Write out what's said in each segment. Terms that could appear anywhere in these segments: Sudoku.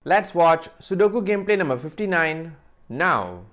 Let's watch Sudoku gameplay number 59 now.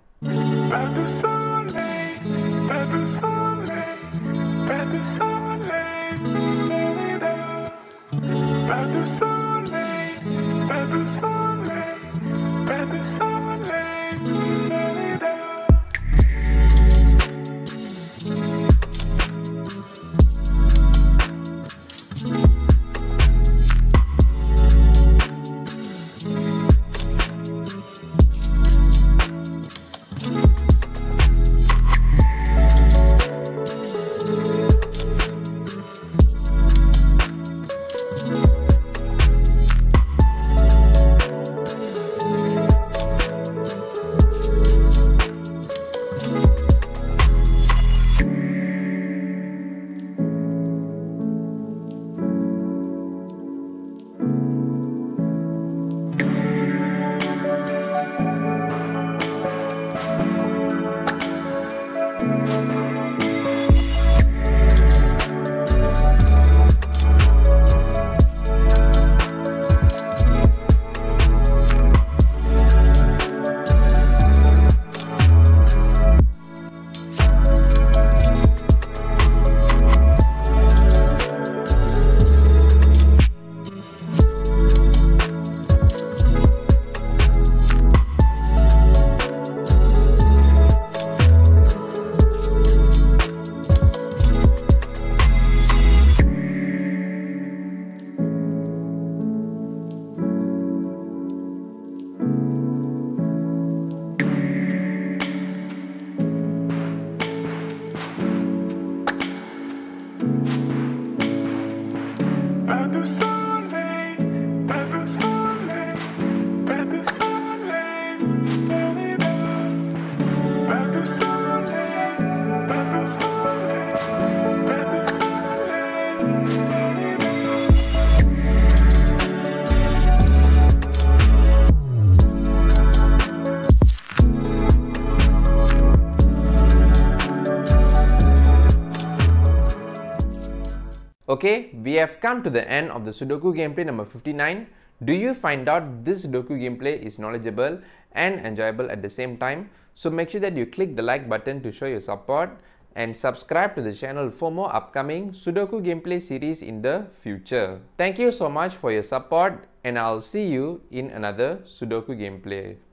Okay, we have come to the end of the Sudoku gameplay number 59. Do you find out this Sudoku gameplay is knowledgeable and enjoyable at the same time? So make sure that you click the like button to show your support and subscribe to the channel for more upcoming Sudoku gameplay series in the future. Thank you so much for your support and I'll see you in another Sudoku gameplay.